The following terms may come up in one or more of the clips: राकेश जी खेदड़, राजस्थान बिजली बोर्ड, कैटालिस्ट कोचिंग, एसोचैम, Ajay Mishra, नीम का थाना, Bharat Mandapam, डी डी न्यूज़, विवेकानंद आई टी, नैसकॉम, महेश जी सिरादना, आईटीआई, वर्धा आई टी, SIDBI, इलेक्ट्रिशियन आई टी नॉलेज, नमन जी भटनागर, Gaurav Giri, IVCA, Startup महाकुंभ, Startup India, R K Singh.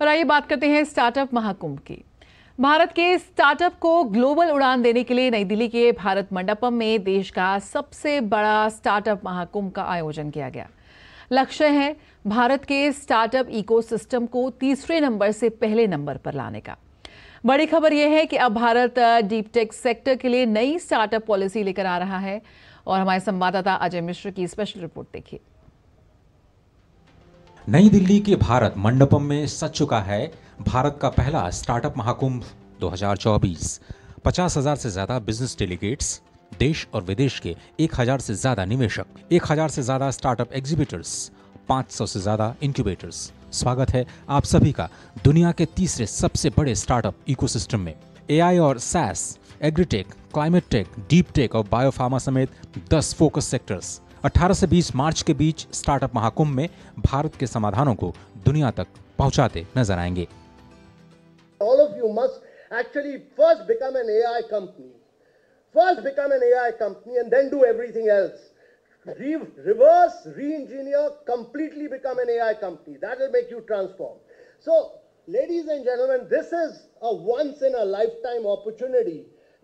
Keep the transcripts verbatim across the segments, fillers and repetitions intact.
और आइए बात करते हैं स्टार्टअप महाकुंभ की। भारत के स्टार्टअप को ग्लोबल उड़ान देने के लिए नई दिल्ली के भारत मंडपम में देश का सबसे बड़ा स्टार्टअप महाकुंभ का आयोजन किया गया। लक्ष्य है भारत के स्टार्टअप इकोसिस्टम को तीसरे नंबर से पहले नंबर पर लाने का। बड़ी खबर यह है कि अब भारत डीप टेक सेक्टर के लिए नई स्टार्टअप पॉलिसी लेकर आ रहा है और हमारे संवाददाता अजय मिश्रा की स्पेशल रिपोर्ट देखिए। नई दिल्ली के भारत मंडपम में सज चुका है भारत का पहला स्टार्टअप महाकुंभ दो हज़ार चौबीस। पचास हजार से ज्यादा बिजनेस डेलीगेट्स, देश और विदेश के एक हजार से ज्यादा निवेशक, एक हजार से ज्यादा स्टार्टअप एग्जीबिटर्स, पाँच सौ से ज्यादा इंक्यूबेटर्स। स्वागत है आप सभी का दुनिया के तीसरे सबसे बड़े स्टार्टअप इकोसिस्टम में। एआई और SaaS, agritech, climate tech, deep tech और बायोफार्मा समेत दस फोकस सेक्टर्स। अठारह से बीस मार्च के बीच स्टार्टअप महाकुंभ में भारत के समाधानों को दुनिया तक पहुंचाते नजर आएंगे। All of you must actually first become an A I company, first become an A I company and then do everything else. Reverse, re-engineer, completely become an A I company. That will make you transform. So, ladies and gentlemen, this is a once-in-a-lifetime opportunity.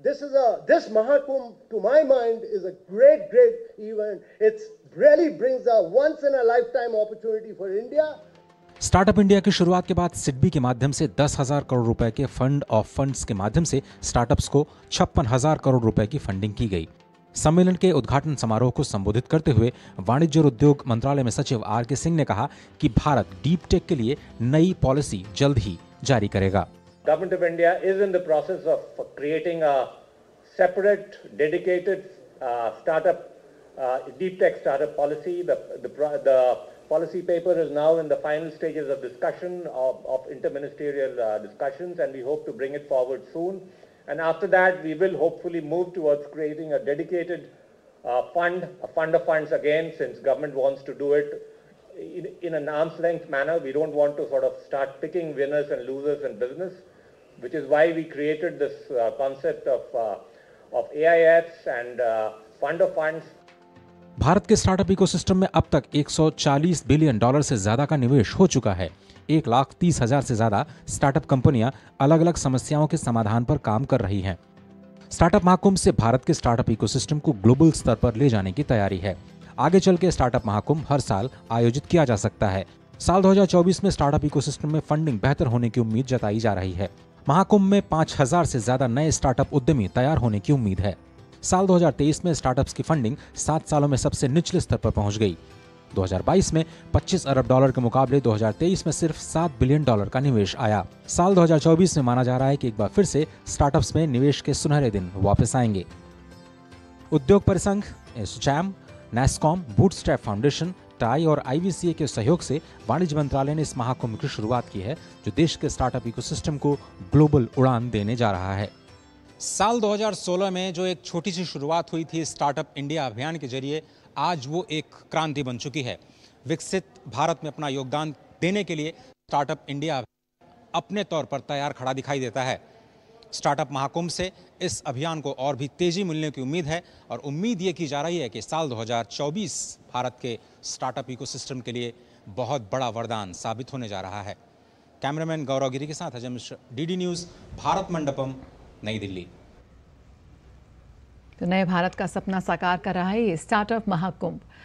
This is a this Mahakumbh, to my mind, is a great, great event. It really brings a once-in-a-lifetime opportunity for India. Startup India की शुरुआत के बाद सिडबी के माध्यम से दस हजार करोड़ रुपए के फंड ऑफ फंड्स के माध्यम से स्टार्टअप्स को छप्पन हजार करोड़ रुपए की फंडिंग की गई। सम्मेलन के उद्घाटन समारोह को संबोधित करते हुए वाणिज्य और उद्योग मंत्रालय में सचिव आर के सिंह ने कहा कि भारत डीप टेक के लिए नई पॉलिसी जल्द ही जारी करेगा। Government of India is in the process of creating a separate, dedicated uh, startup, uh, deep tech startup policy. The, the, the policy paper is now in the final stages of discussion of, of interministerial uh, discussions, and we hope to bring it forward soon. And after that, we will hopefully move towards creating a dedicated uh, fund, a fund of funds again, since government wants to do it in, in an arm's length manner. We don't want to sort of start picking winners and losers in business. Which is why we created this uh, concept of uh, of A I Fs and uh, fund of funds. Bharat के startup ecosystem में अब तक एक सौ चालीस billion dollar से ज्यादा का निवेश हो चुका है। एक लाख तीस हजार से ज्यादा स्टार्टअप कंपनियां अलग अलग समस्याओं के समाधान पर काम कर रही हैं। स्टार्टअप महाकुंभ से भारत के स्टार्टअप इकोसिस्टम को ग्लोबल स्तर पर ले जाने की तैयारी है। आगे चल के स्टार्टअप महाकुंभ हर साल आयोजित किया जा सकता है। साल दो हज़ार चौबीस में स्टार्टअप इकोसिस्टम में फंडिंग बेहतर होने की उम्मीद जताई जा रही है। महाकुंभ में पाँच हज़ार से ज्यादा नए स्टार्टअप उद्यमी तैयार होने की उम्मीद है। साल दो हज़ार तेईस में स्टार्टअप्स की फंडिंग सात सालों में सबसे निचले स्तर पर पहुंच गई। दो हज़ार बाईस में पच्चीस अरब डॉलर के मुकाबले दो हज़ार तेईस में सिर्फ सात बिलियन डॉलर का निवेश आया। साल दो हज़ार चौबीस में माना जा रहा है कि एक बार फिर से स्टार्टअप्स में निवेश के सुनहरे दिन वापस आएंगे। उद्योग परिसंघ, एसोचैम, नैसकॉम, bootstrap foundation, TiE और आई वी सी ए के सहयोग से वाणिज्य मंत्रालय ने इस महाकुंभ की शुरुआत की है, जो देश के स्टार्टअप इकोसिस्टम को ग्लोबल उड़ान देने जा रहा है। साल दो हज़ार सोलह में जो एक छोटी सी शुरुआत हुई थी स्टार्टअप इंडिया अभियान के जरिए, आज वो एक क्रांति बन चुकी है। विकसित भारत में अपना योगदान देने के लिए स्टार्टअप इंडिया अपने तौर पर तैयार खड़ा दिखाई देता है। स्टार्टअप महाकुंभ से इस अभियान को और भी तेजी मिलने की उम्मीद है और उम्मीद ये की जा रही है कि साल दो हज़ार चौबीस भारत के स्टार्टअप इकोसिस्टम के लिए बहुत बड़ा वरदान साबित होने जा रहा है। कैमरामैन गौरव गिरी के साथ Ajay Mishra, डी डी न्यूज़, Bharat Mandapam, नई दिल्ली। तो नए भारत का सपना साकार कर रहा है ये स्टार्टअप महाकुंभ।